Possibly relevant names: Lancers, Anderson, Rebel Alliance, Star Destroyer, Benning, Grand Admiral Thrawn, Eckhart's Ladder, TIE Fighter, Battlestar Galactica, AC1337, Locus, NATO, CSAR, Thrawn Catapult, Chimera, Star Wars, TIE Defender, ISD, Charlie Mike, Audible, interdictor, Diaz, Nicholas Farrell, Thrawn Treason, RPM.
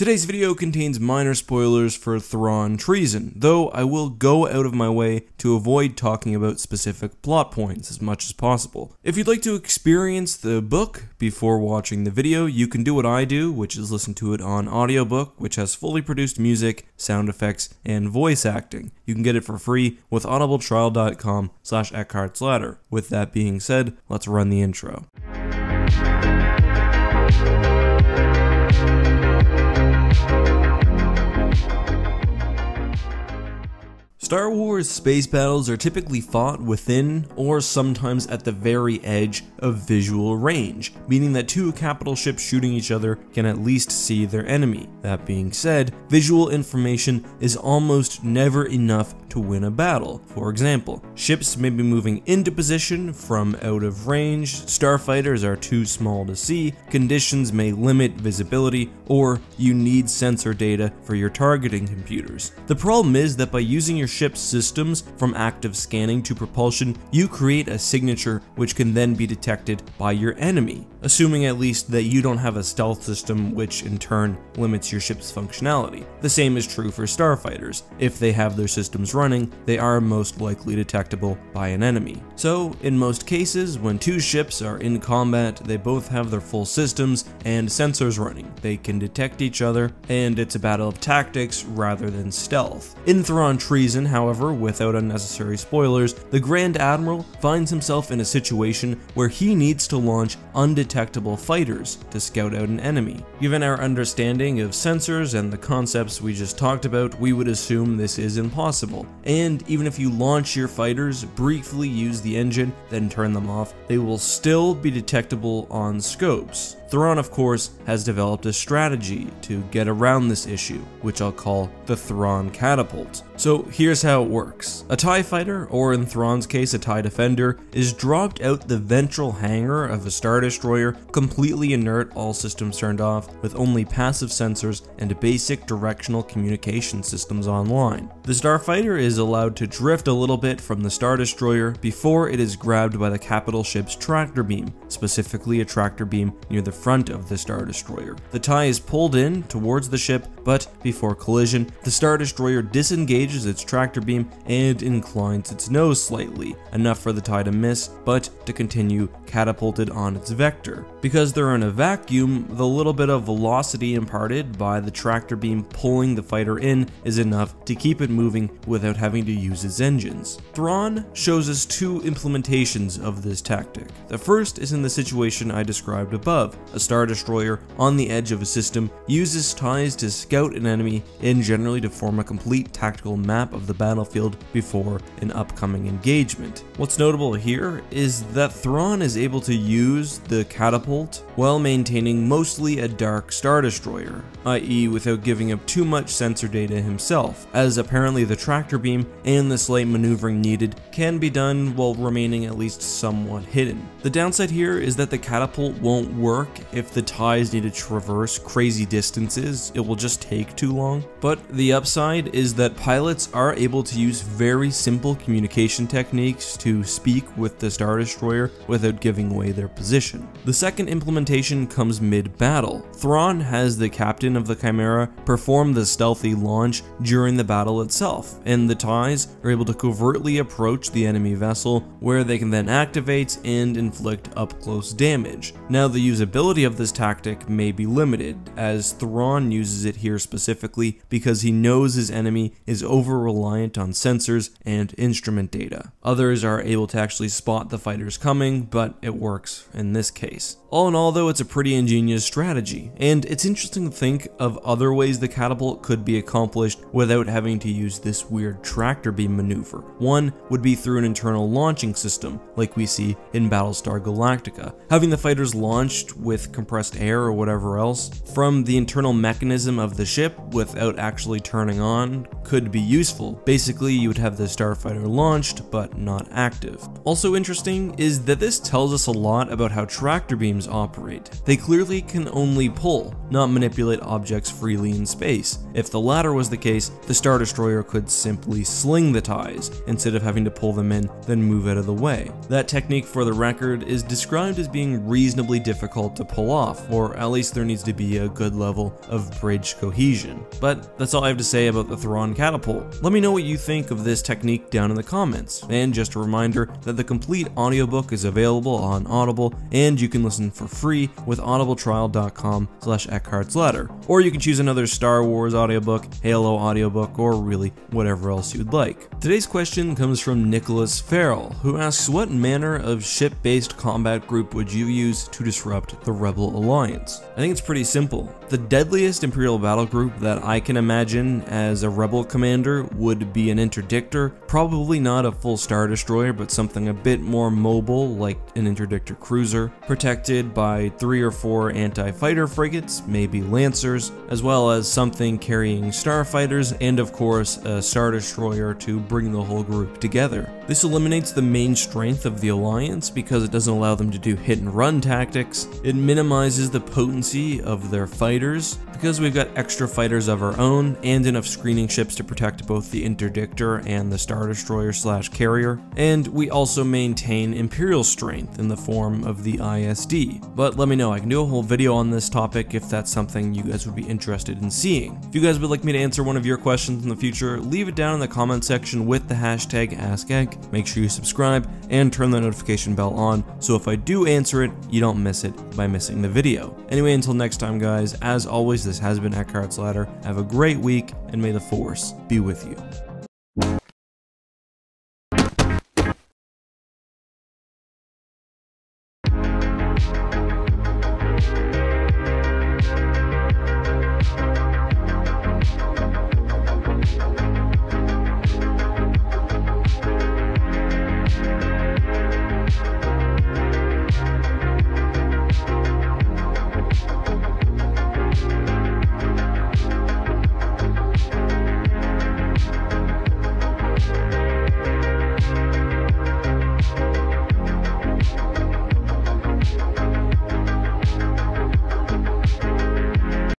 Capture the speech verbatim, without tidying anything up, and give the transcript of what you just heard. Today's video contains minor spoilers for Thrawn Treason, though I will go out of my way to avoid talking about specific plot points as much as possible. If you'd like to experience the book before watching the video, you can do what I do, which is listen to it on audiobook, which has fully produced music, sound effects, and voice acting. You can get it for free with audible trial dot com slash Eckhart's Ladder. With that being said, let's run the intro. Star Wars space battles are typically fought within, or sometimes at the very edge of visual range, meaning that two capital ships shooting each other can at least see their enemy. That being said, visual information is almost never enough to win a battle. For example, ships may be moving into position from out of range, starfighters are too small to see, conditions may limit visibility, or you need sensor data for your targeting computers. The problem is that by using your ship's systems from active scanning to propulsion, you create a signature which can then be detected by your enemy, assuming at least that you don't have a stealth system, which in turn limits your ship's functionality. The same is true for starfighters. If they have their systems running, they are most likely detectable by an enemy. So in most cases, when two ships are in combat, they both have their full systems and sensors running. They can detect each other, and it's a battle of tactics rather than stealth. In Thrawn Treason, however, without unnecessary spoilers, the Grand Admiral finds himself in a situation where he needs to launch undetectable Detectable fighters to scout out an enemy. Given our understanding of sensors and the concepts we just talked about, we would assume this is impossible. And even if you launch your fighters, briefly use the engine, then turn them off, they will still be detectable on scopes. Thrawn, of course, has developed a strategy to get around this issue, which I'll call the Thrawn Catapult. So here's how it works. A TIE Fighter, or in Thrawn's case a TIE Defender, is dropped out the ventral hangar of a Star Destroyer, completely inert, all systems turned off, with only passive sensors and basic directional communication systems online. The Starfighter is allowed to drift a little bit from the Star Destroyer before it is grabbed by the capital ship's tractor beam, specifically a tractor beam near the front of the Star Destroyer. The TIE is pulled in towards the ship, but before collision, the Star Destroyer disengages its tractor beam and inclines its nose slightly, enough for the TIE to miss, but to continue catapulted on its vector. Because they're in a vacuum, the little bit of velocity imparted by the tractor beam pulling the fighter in is enough to keep it moving without having to use its engines. Thrawn shows us two implementations of this tactic. The first is in the situation I described above. A Star Destroyer on the edge of a system uses TIEs to scout an enemy and generally to form a complete tactical map of the battlefield before an upcoming engagement. What's notable here is that Thrawn is able to use the catapult while maintaining mostly a dark Star Destroyer, that is without giving up too much sensor data himself, as apparently the tractor beam and the slight maneuvering needed can be done while remaining at least somewhat hidden. The downside here is that the catapult won't work if the TIEs need to traverse crazy distances. It will just take too long. But the upside is that pilots are able to use very simple communication techniques to speak with the Star Destroyer without giving away their position. The second implementation comes mid-battle. Thrawn has the captain of the Chimera perform the stealthy launch during the battle itself, and the TIEs are able to covertly approach the enemy vessel, where they can then activate and inflict up-close damage. Now, the usability of this tactic may be limited, as Thrawn uses it here specifically because he knows his enemy is over-reliant on sensors and instrument data. Others are able to actually spot the fighters coming, but it works in this case. All in all, though, it's a pretty ingenious strategy, and it's interesting to think of other ways the catapult could be accomplished without having to use this weird tractor beam maneuver. One would be through an internal launching system, like we see in Battlestar Galactica. Having the fighters launched with with compressed air or whatever else from the internal mechanism of the ship without actually turning on could be useful. Basically, you would have the starfighter launched but not active. Also interesting is that this tells us a lot about how tractor beams systems operate. They clearly can only pull, not manipulate objects freely in space. If the latter was the case, the Star Destroyer could simply sling the TIEs, instead of having to pull them in, then move out of the way. That technique, for the record, is described as being reasonably difficult to pull off, or at least there needs to be a good level of bridge cohesion. But that's all I have to say about the Thrawn Catapult. Let me know what you think of this technique down in the comments, and just a reminder that the complete audiobook is available on Audible, and you can listen for free with audible trial dot com slash Eckhart's Ladder, or you can choose another Star Wars audiobook, Halo audiobook, or really whatever else you'd like. Today's question comes from Nicholas Farrell, who asks, what manner of ship-based combat group would you use to disrupt the Rebel Alliance? I think it's pretty simple. The deadliest Imperial battle group that I can imagine as a Rebel commander would be an interdictor, probably not a full Star Destroyer, but something a bit more mobile like an interdictor cruiser, protected by three or four anti-fighter frigates, maybe Lancers, as well as something carrying starfighters, and of course a Star Destroyer to bring the whole group together. This eliminates the main strength of the Alliance because it doesn't allow them to do hit and run tactics, it minimizes the potency of their fighters, because we've got extra fighters of our own and enough screening ships to protect both the interdictor and the Star Destroyer slash carrier, and we also maintain Imperial strength in the form of the I S D. But let me know, I can do a whole video on this topic if that's something you guys would be interested in seeing. If you guys would like me to answer one of your questions in the future, leave it down in the comment section with the hashtag Ask Egg. Make sure you subscribe and turn the notification bell on so if I do answer it, you don't miss it by missing the video. Anyway, until next time guys, as always, this has been Eckhart's Ladder. Have a great week, and may the Force be with you.